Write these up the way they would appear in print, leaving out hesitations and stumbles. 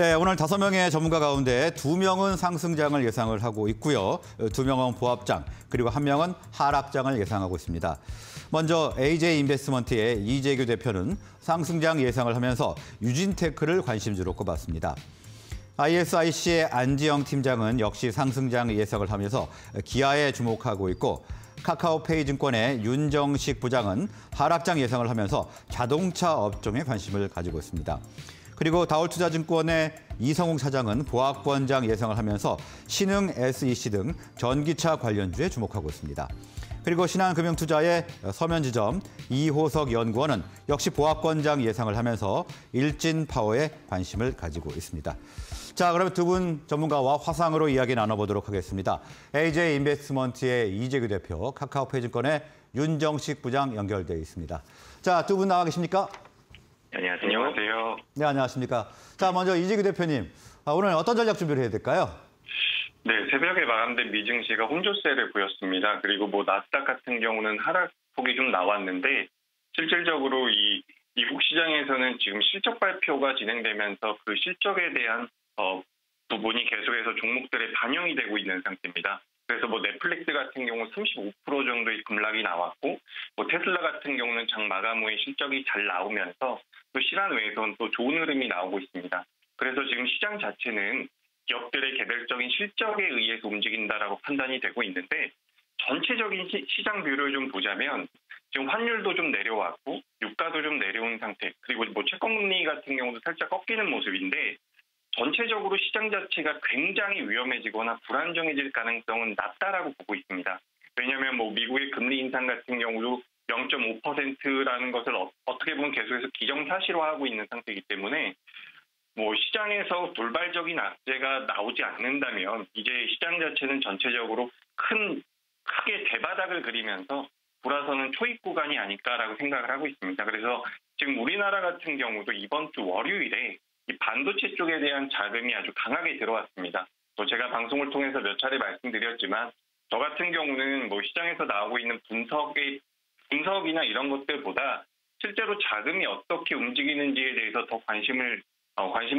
네, 오늘 5명의 전문가 가운데 2명은 상승장을 예상을 하고 있고요. 2명은 보합장, 그리고 1명은 하락장을 예상하고 있습니다. 먼저 AJ인베스트먼트의 이재규 대표는 상승장 예상을 하면서 유진테크를 관심주로 꼽았습니다. ISIC의 안지영 팀장은 역시 상승장 예상을 하면서 기아에 주목하고 있고, 카카오페이 증권의 윤정식 부장은 하락장 예상을 하면서 자동차 업종에 관심을 가지고 있습니다. 그리고 다올투자증권의 이성욱 사장은 보합권장 예상을 하면서 신흥 SEC 등 전기차 관련주에 주목하고 있습니다. 그리고 신한금융투자의 서면지점 이호석 연구원은 역시 보합권장 예상을 하면서 일진파워에 관심을 가지고 있습니다. 자, 그러면 두 분 전문가와 화상으로 이야기 나눠보도록 하겠습니다. AJ인베스트먼트의 이재규 대표, 카카오페이증권의 윤정식 부장 연결돼 있습니다. 자, 두 분 나와 계십니까? 안녕하세요. 안녕하세요. 네, 안녕하십니까. 자, 먼저 이재규 대표님, 오늘 어떤 전략 준비를 해야 될까요? 네, 새벽에 마감된 미증시가 혼조세를 보였습니다. 그리고 나스닥 같은 경우는 하락폭이 좀 나왔는데, 실질적으로 이 미국 시장에서는 지금 실적 발표가 진행되면서 그 실적에 대한 부분이 계속해서 종목들에 반영이 되고 있는 상태입니다. 그래서 넷플릭스 같은 경우 35% 정도의 급락이 나왔고, 테슬라 같은 경우는 장 마감 후에 실적이 잘 나오면서 또 시간 외에선 또 좋은 흐름이 나오고 있습니다. 그래서 지금 시장 자체는 기업들의 개별적인 실적에 의해서 움직인다라고 판단이 되고 있는데, 전체적인 시장 뷰를 좀 보자면 지금 환율도 좀 내려왔고 유가도 좀 내려온 상태, 그리고 채권금리 같은 경우도 살짝 꺾이는 모습인데, 전체적으로 시장 자체가 굉장히 위험해지거나 불안정해질 가능성은 낮다라고 보고 있습니다. 왜냐하면 미국의 금리 인상 같은 경우도 0.5%라는 것을 어떻게 보면 계속해서 기정사실화하고 있는 상태이기 때문에 시장에서 돌발적인 악재가 나오지 않는다면 이제 시장 자체는 전체적으로 크게 대바닥을 그리면서 돌아서는 초입 구간이 아닐까라고 생각을 하고 있습니다. 그래서 지금 우리나라 같은 경우도 이번 주 월요일에 이 반도체 쪽에 대한 자금이 아주 강하게 들어왔습니다. 또 제가 방송을 통해서 몇 차례 말씀드렸지만, 저 같은 경우는 시장에서 나오고 있는 분석이나 이런 것들보다 실제로 자금이 어떻게 움직이는지에 대해서 더 관심을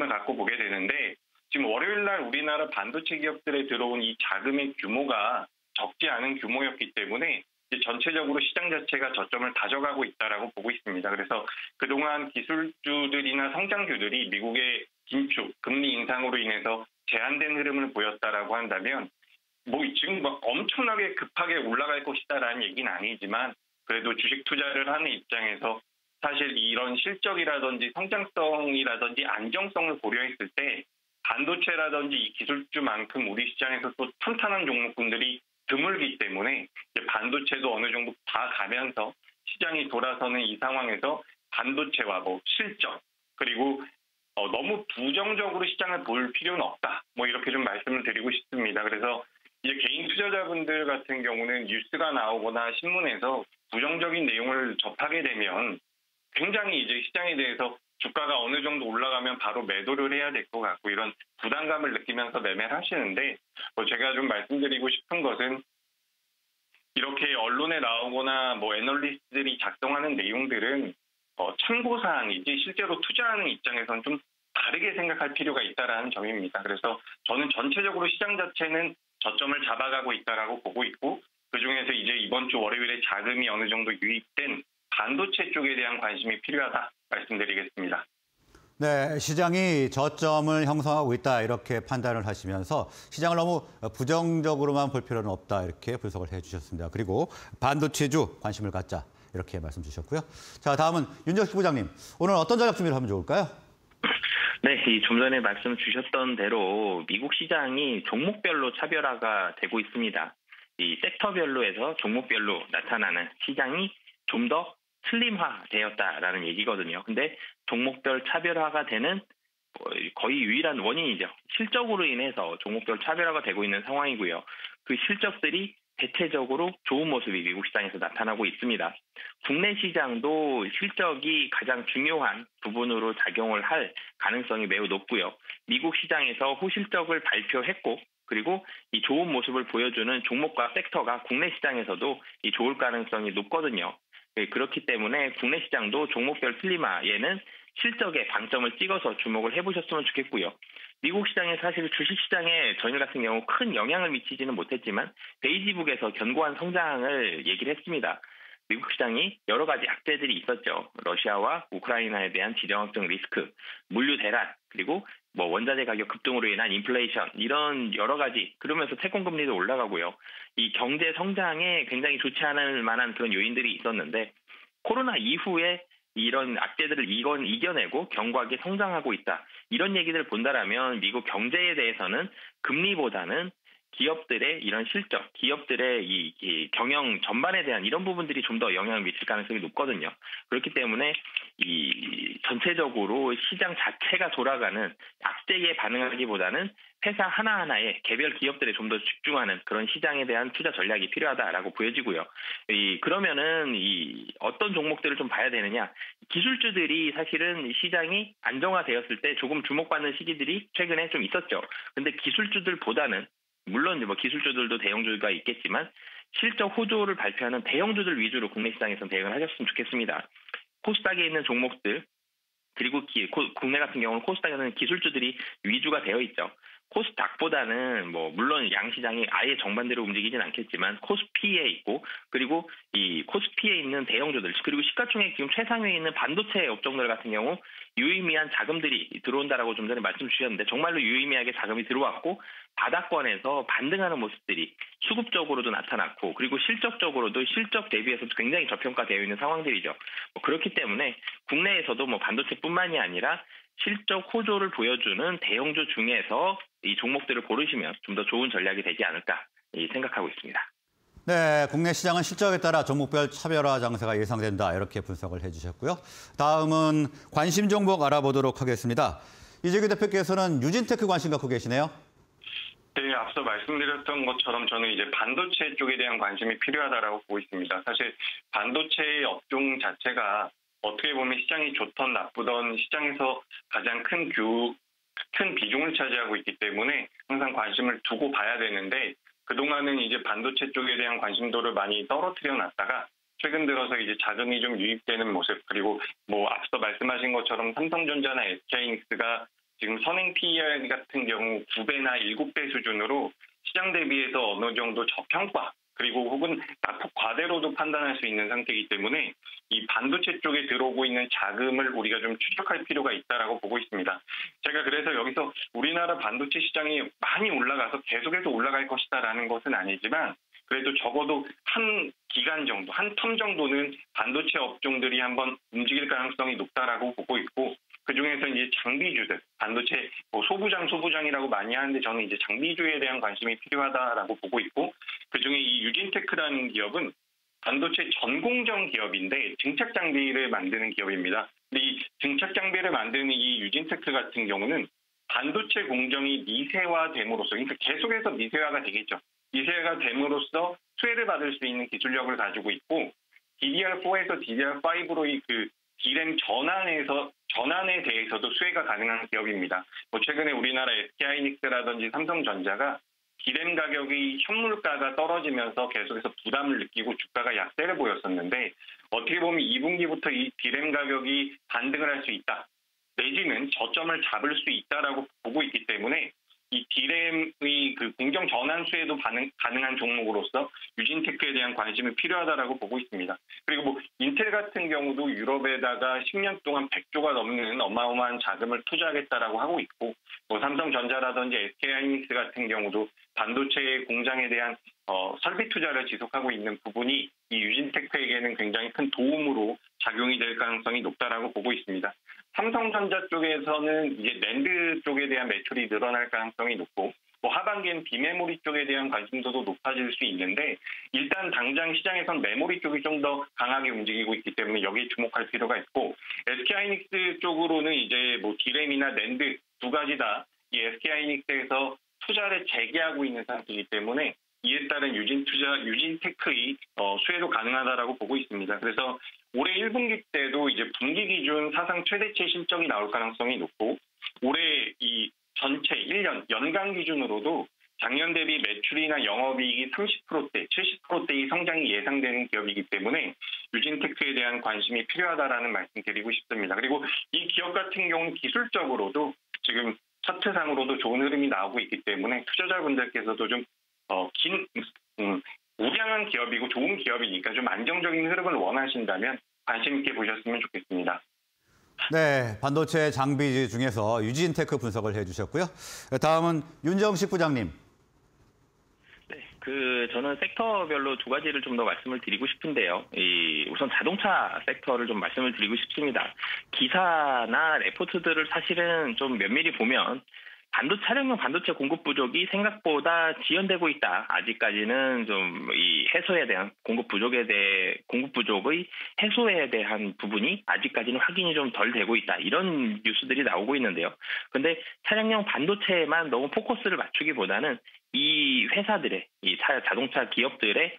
갖고 보게 되는데, 지금 월요일 날 우리나라 반도체 기업들에 들어온 이 자금의 규모가 적지 않은 규모였기 때문에 이제 전체적으로 시장 자체가 저점을 다져가고 있다라고 보고 있습니다. 그래서 그동안 기술주들이나 성장주들이 미국의 긴축, 금리 인상으로 인해서 제한된 흐름을 보였다라고 한다면, 지금 엄청나게 급하게 올라갈 것이다라는 얘기는 아니지만, 그래도 주식 투자를 하는 입장에서 사실 이런 실적이라든지 성장성이라든지 안정성을 고려했을 때 반도체라든지 이 기술주만큼 우리 시장에서 또 탄탄한 종목군들이 드물기 때문에 이제 반도체도 어느 정도 봐가면서 시장이 돌아서는 이 상황에서 반도체와 실적, 그리고 너무 부정적으로 시장을 볼 필요는 없다, 이렇게 좀 말씀을 드리고 싶습니다. 그래서 이제 개인 투자자분들 같은 경우는 뉴스가 나오거나 신문에서 부정적인 내용을 접하게 되면 굉장히 이제 시장에 대해서 주가가 어느 정도 올라가면 바로 매도를 해야 될 것 같고 이런 부담감을 느끼면서 매매를 하시는데, 제가 좀 말씀드리고 싶은 것은 이렇게 언론에 나오거나 애널리스트들이 작성하는 내용들은 참고사항이지 실제로 투자하는 입장에서는 좀 다르게 생각할 필요가 있다라는 점입니다. 그래서 저는 전체적으로 시장 자체는 저점을 잡아가고 있다라고 보고 있고, 그중에서 이제 이번 주 월요일에 자금이 어느 정도 유입된 반도체 쪽에 대한 관심이 필요하다 말씀드리겠습니다. 네, 시장이 저점을 형성하고 있다 이렇게 판단을 하시면서 시장을 너무 부정적으로만 볼 필요는 없다 이렇게 분석을 해주셨습니다. 그리고 반도체주 관심을 갖자 이렇게 말씀 주셨고요. 자, 다음은 윤정식 부장님, 오늘 어떤 전략 준비를 하면 좋을까요? 네, 좀 전에 말씀 주셨던 대로 미국 시장이 종목별로 차별화가 되고 있습니다. 이 섹터별로 해서 종목별로 나타나는 시장이 좀 더 슬림화되었다라는 얘기거든요. 근데 종목별 차별화가 되는 거의 유일한 원인이죠. 실적으로 인해서 종목별 차별화가 되고 있는 상황이고요. 그 실적들이 대체적으로 좋은 모습이 미국 시장에서 나타나고 있습니다. 국내 시장도 실적이 가장 중요한 부분으로 작용을 할 가능성이 매우 높고요. 미국 시장에서 호실적을 발표했고, 그리고 이 좋은 모습을 보여주는 종목과 섹터가 국내 시장에서도 좋을 가능성이 높거든요. 그렇기 때문에 국내 시장도 종목별 슬림화에는 실적에 방점을 찍어서 주목을 해보셨으면 좋겠고요. 미국 시장에 사실 주식시장에 전일 같은 경우 큰 영향을 미치지는 못했지만 베이지북에서 견고한 성장을 얘기를 했습니다. 미국 시장이 여러 가지 악재들이 있었죠. 러시아와 우크라이나에 대한 지정학적 리스크, 물류 대란, 그리고 원자재 가격 급등으로 인한 인플레이션, 이런 여러 가지, 그러면서 채권금리도 올라가고요. 이 경제 성장에 굉장히 좋지 않을 만한 그런 요인들이 있었는데 코로나 이후에 이런 악재들을 이겨내고 견고하게 성장하고 있다. 이런 얘기들을 본다라면 미국 경제에 대해서는 금리보다는 기업들의 이런 실적, 기업들의 이 경영 전반에 대한 이런 부분들이 좀 더 영향을 미칠 가능성이 높거든요. 그렇기 때문에 이 전체적으로 시장 자체가 돌아가는 악재에 반응하기보다는 회사 하나하나의 개별 기업들에 좀 더 집중하는 그런 시장에 대한 투자 전략이 필요하다라고 보여지고요. 그러면은 어떤 종목들을 좀 봐야 되느냐. 기술주들이 사실은 시장이 안정화되었을 때 조금 주목받는 시기들이 최근에 좀 있었죠. 근데 기술주들보다는 물론 기술주들도 대형주가 있겠지만 실적 호조를 발표하는 대형주들 위주로 국내 시장에서 대응을 하셨으면 좋겠습니다. 코스닥에 있는 종목들, 그리고 국내 같은 경우는 코스닥에는 기술주들이 위주가 되어 있죠. 코스닥보다는 물론 양시장이 아예 정반대로 움직이진 않겠지만 코스피에 있고, 그리고 이 코스피에 있는 대형주들, 그리고 시가총액 지금 최상위에 있는 반도체 업종들 같은 경우 유의미한 자금들이 들어온다라고 좀 전에 말씀 주셨는데 정말로 유의미하게 자금이 들어왔고 바닥권에서 반등하는 모습들이 수급적으로도 나타났고, 그리고 실적적으로도 실적 대비해서 굉장히 저평가되어 있는 상황들이죠. 그렇기 때문에 국내에서도 반도체뿐만이 아니라 실적 호조를 보여주는 대형주 중에서 이 종목들을 고르시면 좀 더 좋은 전략이 되지 않을까 생각하고 있습니다. 네, 국내 시장은 실적에 따라 종목별 차별화 장세가 예상된다, 이렇게 분석을 해주셨고요. 다음은 관심 종목 알아보도록 하겠습니다. 이재규 대표께서는 유진테크 관심 갖고 계시네요. 네, 앞서 말씀드렸던 것처럼 저는 이제 반도체 쪽에 대한 관심이 필요하다라고 보고 있습니다. 사실 반도체의 업종 자체가 어떻게 보면 시장이 좋던 나쁘던 시장에서 가장 큰 비중을 차지하고 있기 때문에 항상 관심을 두고 봐야 되는데, 그동안은 이제 반도체 쪽에 대한 관심도를 많이 떨어뜨려 놨다가 최근 들어서 이제 자금이 좀 유입되는 모습, 그리고 앞서 말씀하신 것처럼 삼성전자나 SK하이닉스가 지금 선행 PER 같은 경우 9배나 7배 수준으로 시장 대비해서 어느 정도 저평가, 그리고 혹은 낙폭 과대로도 판단할 수 있는 상태이기 때문에 이 반도체 쪽에 들어오고 있는 자금을 우리가 좀 추적할 필요가 있다라고 보고 있습니다. 제가 그래서 여기서 우리나라 반도체 시장이 많이 올라가서 계속해서 올라갈 것이다라는 것은 아니지만 그래도 적어도 한 기간 정도, 한 텀 정도는 반도체 업종들이 한번 움직일 가능성이 높다라고 보고 있고, 그중에서 이제 장비주들, 반도체 소부장이라고 많이 하는데 저는 이제 장비주에 대한 관심이 필요하다라고 보고 있고, 그중에 이 유진테크라는 기업은 반도체 전공정 기업인데 증착 장비를 만드는 기업입니다. 근데 이 증착 장비를 만드는 이 유진테크 같은 경우는 반도체 공정이 미세화됨으로써, 그러니까 계속해서 미세화가 되겠죠. 미세화가 됨으로써 수혜를 받을 수 있는 기술력을 가지고 있고, DDR4에서 DDR5로의 DRAM 전환에 대해서도 수혜가 가능한 기업입니다. 최근에 우리나라 SK하이닉스라든지 삼성전자가 DRAM 가격이 현물가가 떨어지면서 계속해서 부담을 느끼고 주가가 약세를 보였었는데, 어떻게 보면 2분기부터 이 DRAM 가격이 반등을 할 수 있다, 내지는 저점을 잡을 수 있다라고 보고 있기 때문에 이 DRAM의 공정 전환 수혜도 가능한 종목으로서 유진테크에 대한 관심이 필요하다라고 보고 있습니다. 그리고 인텔 같은 경우도 유럽에다가 10년 동안 100조가 넘는 어마어마한 자금을 투자하겠다라고 하고 있고, 삼성전자라든지 SK하이닉스 같은 경우도 반도체 공장에 대한 설비 투자를 지속하고 있는 부분이 이 유진테크에게는 굉장히 큰 도움으로 작용이 될 가능성이 높다라고 보고 있습니다. 삼성전자 쪽에서는 이제 낸드 쪽에 대한 매출이 늘어날 가능성이 높고, 하반기엔 비메모리 쪽에 대한 관심도도 높아질 수 있는데, 일단 당장 시장에선 메모리 쪽이 좀 더 강하게 움직이고 있기 때문에 여기에 주목할 필요가 있고, SK하이닉스 쪽으로는 이제 디램이나 낸드 두 가지 다 이 SK하이닉스에서 투자를 재개하고 있는 상태이기 때문에 이에 따른 유진테크의 수혜도 가능하다라고 보고 있습니다. 그래서 올해 1분기 때도 이제 분기 기준 사상 최대치 실적이 나올 가능성이 높고, 올해 이 전체 1년 연간 기준으로도 작년 대비 매출이나 영업이익이 30%대, 70%대의 성장이 예상되는 기업이기 때문에 유진테크에 대한 관심이 필요하다라는 말씀드리고 싶습니다. 그리고 이 기업 같은 경우는 기술적으로도 지금 차트상으로도 좋은 흐름이 나오고 있기 때문에 투자자분들께서도 좀 긴 우량한 기업이고 좋은 기업이니까 좀 안정적인 흐름을 원하신다면 관심 있게 보셨으면 좋겠습니다. 네, 반도체 장비 중에서 유진테크 분석을 해주셨고요. 다음은 윤정식 부장님. 네, 저는 섹터별로 두 가지를 좀 더 말씀을 드리고 싶은데요. 우선 자동차 섹터를 좀 말씀을 드리고 싶습니다. 기사나 레포트들을 사실은 좀 면밀히 보면 차량용 반도체 공급 부족이 생각보다 지연되고 있다. 아직까지는 좀 해소에 대한 공급 부족의 해소에 대한 부분이 아직까지는 확인이 좀 덜 되고 있다. 이런 뉴스들이 나오고 있는데요. 근데 차량용 반도체에만 너무 포커스를 맞추기보다는 이 회사들의 자동차 기업들의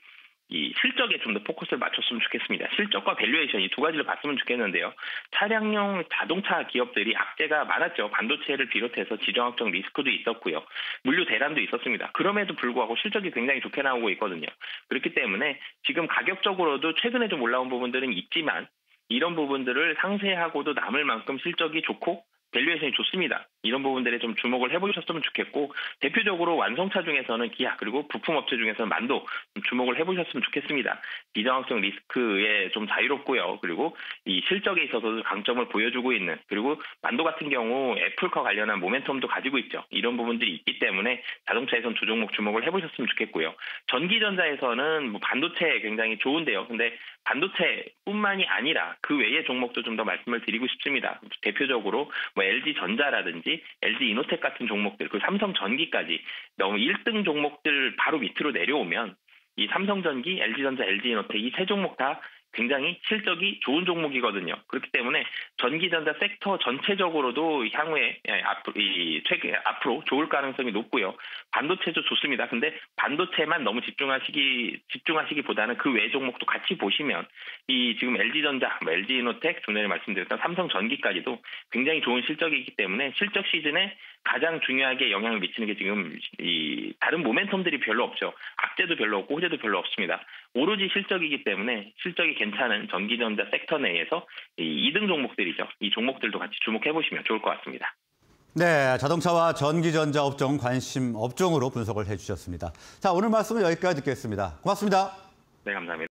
이 실적에 좀 더 포커스를 맞췄으면 좋겠습니다. 실적과 밸류에이션 이 두 가지를 봤으면 좋겠는데요. 차량용 자동차 기업들이 악재가 많았죠. 반도체를 비롯해서 지정학적 리스크도 있었고요. 물류 대란도 있었습니다. 그럼에도 불구하고 실적이 굉장히 좋게 나오고 있거든요. 그렇기 때문에 지금 가격적으로도 최근에 좀 올라온 부분들은 있지만 이런 부분들을 상쇄하고도 남을 만큼 실적이 좋고 밸류에이션이 좋습니다. 이런 부분들에 좀 주목을 해보셨으면 좋겠고 대표적으로 완성차 중에서는 기아 그리고 부품업체 중에서는 만도 좀 주목을 해보셨으면 좋겠습니다. 비정확성 리스크에 좀 자유롭고요. 그리고 이 실적에 있어서도 강점을 보여주고 있는 그리고 만도 같은 경우 애플과 관련한 모멘텀도 가지고 있죠. 이런 부분들이 있기 때문에 자동차에선 두 종목 주목을 해보셨으면 좋겠고요. 전기전자에서는 반도체 굉장히 좋은데요. 근데 반도체뿐만이 아니라 그 외의 종목도 좀 더 말씀을 드리고 싶습니다. 대표적으로 LG전자라든지 LG이노텍 같은 종목들, 그 삼성전기까지 너무 1등 종목들 바로 밑으로 내려오면 이 삼성전기, LG전자, LG이노텍 이 세 종목 다 굉장히 실적이 좋은 종목이거든요. 그렇기 때문에 전기전자 섹터 전체적으로도 앞으로 좋을 가능성이 높고요. 반도체도 좋습니다. 근데 반도체만 너무 집중하시기보다는 그 외 종목도 같이 보시면 이 지금 LG전자, LG이노텍, 전에 말씀드렸던 삼성전기까지도 굉장히 좋은 실적이기 때문에 실적 시즌에 가장 중요하게 영향을 미치는 게 지금 이 다른 모멘텀들이 별로 없죠. 악재도 별로 없고 호재도 별로 없습니다. 오로지 실적이기 때문에 실적이 괜찮은 전기전자 섹터 내에서 2등 종목들이죠. 이 종목들도 같이 주목해보시면 좋을 것 같습니다. 네, 자동차와 전기전자 업종 관심 업종으로 분석을 해주셨습니다. 자, 오늘 말씀은 여기까지 듣겠습니다. 고맙습니다. 네, 감사합니다.